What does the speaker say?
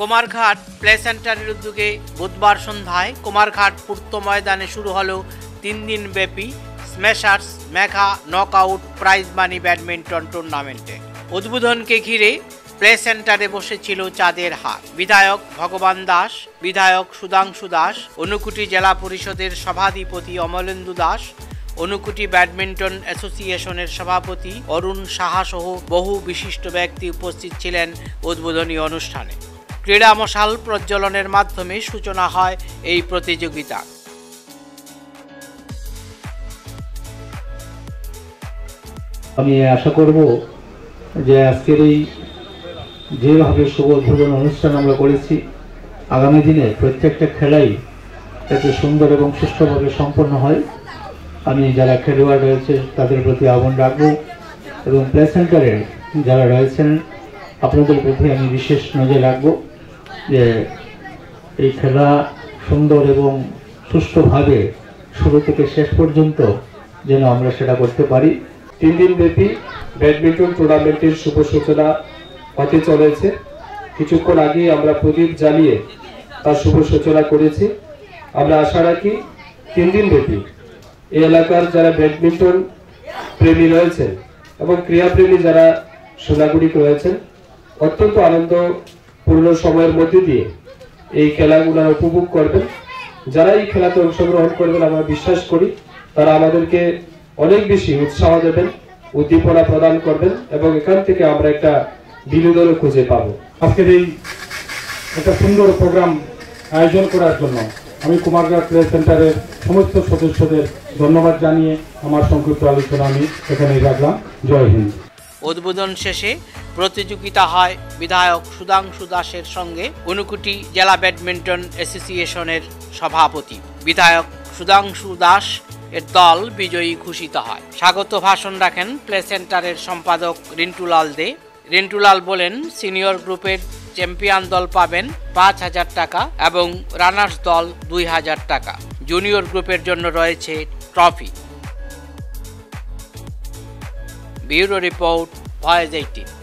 Kumarghat play সেন্টারের উদ্যোগে বুধবার সন্ধ্যায় কুমারঘাট পূর্ত ময়দানে শুরু হলো 3 দিন ব্যাপী স্মেশার্স mega knockout prize money badminton টুর্নামেন্টে। উদ্বোধনকে ঘিরে প্লে সেন্টারে বসেছিল চাঁদের হাট। বিধায়ক ভগবান দাস, বিধায়ক সুধাংশু দাস, অনুকুটি জেলা পরিষদের সভাধিপতি অমলেন্দু দাস, অনুকুটি ব্যাডমিন্টন অ্যাসোসিয়েশনের সভাপতি অরুণ সাহা সহ বহু বিশিষ্ট ব্যক্তি উপস্থিত ছিলেন উদ্বোধনী অনুষ্ঠানে। ক্রীড়া মশাল প্রজ্বলনের মাধ্যমে সূচনা হয় এই প্রতিযোগিতা। আমি আশা করব যে আজকের এই যেভাবে শুভ উদ্বোধন অনুষ্ঠান আমরা করেছি, আগামী দিনে প্রত্যেকটা খেলাই যাতে সুন্দর এবং সুষ্ঠুভাবে সম্পন্ন হয়, আমি যারা খেলোয়াড় রয়েছে তাদের প্রতি আহ্বান রাখব এবং প্লে সেন্টারের যারা রয়েছেন আপনাদের প্রতি আমি বিশেষ নজর রাখব যে এই খেলা সুন্দর এবং সুষ্ঠুভাবে শুরু থেকে শেষ পর্যন্ত যেন আমরা সেটা করতে পারি। 3 দিনব্যাপী ব্যাডমিন্টন টুর্নামেন্টের শুভ সূচনা হতে চলেছে। কিছুক্ষণ আগে আমরা প্রদীপ জ্বালিয়ে তার শুভ সূচনা করেছি। আমরা আশা রাখি 3 দিনব্যাপী এই এলাকার যারা ব্যাডমিন্টন প্রেমী রয়েছেন এবং ক্রীড়াপ্রেমী যারা সোনাগুড়ি রয়েছেন অত্যন্ত আনন্দপূর্ণ সময়ের মধ্যে দিয়ে এই খেলাগুলো উপভোগ করবেন। যারা এই খেলাতে অংশগ্রহণ করবেন আমরা বিশ্বাস করি তারা আমাদেরকে অনেক বেশি উৎসাহ দেবেন, উদ্দীপনা প্রদান করবেন এবং এখান থেকে আমরা একটা বিনোদনও খুঁজে পাবো। আজকের এই একটা সুন্দর প্রোগ্রাম আয়োজন করার জন্য আমি কুমারঘাট প্লে সেন্টারের সমস্ত সদস্যদের ধন্যবাদ জানিয়ে আমার সংক্ষিপ্ত আলোচনা আমি এখানেই রাখলাম। জয় হিন্দ। উদ্বোধন শেষে প্রতিযোগিতা হয় বিধায়ক সুধাংশু দাসের সঙ্গে অনুকুটি জেলা ব্যাডমিন্টন অ্যাসোসিয়েশনের সভাপতি বিধায়ক সুধাংশু দাস এর দল বিজয়ী ঘোষিত হয়। স্বাগত ভাষণ রাখেন প্লে সেন্টারের সম্পাদক রিন্টু লাল। রিন্টু লাল বলেন, সিনিয়র গ্রুপের চ্যাম্পিয়ন দল পাবেন 5000 টাকা এবং রানার্স দল 2000 টাকা। জুনিয়র গ্রুপের জন্য রয়েছে ট্রফি। Bureau report, voice 18।